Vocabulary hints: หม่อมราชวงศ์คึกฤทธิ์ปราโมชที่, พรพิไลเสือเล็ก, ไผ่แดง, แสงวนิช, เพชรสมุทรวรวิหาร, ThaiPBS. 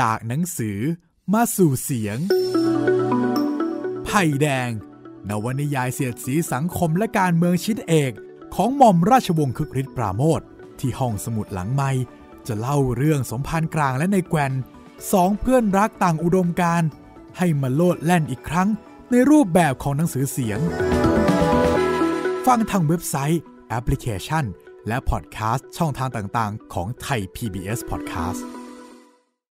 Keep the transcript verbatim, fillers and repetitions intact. จากหนังสือมาสู่เสียงไผ่แดงนวนิยายเสียดสีสังคมและการเมืองชิ้นเอกของหม่อมราชวงศ์คึกฤทธิ์ปราโมชที่ห้องสมุดหลังไมค์จะเล่าเรื่องสมภารกลางและนายแกว่นสองเพื่อนรักต่างอุดมการณ์ให้มาโลดแล่นอีกครั้งในรูปแบบของหนังสือเสียงฟังทางเว็บไซต์แอปพลิเคชันและพอดแคสต์ช่องทางต่างๆของไทย พี บี เอส Podcast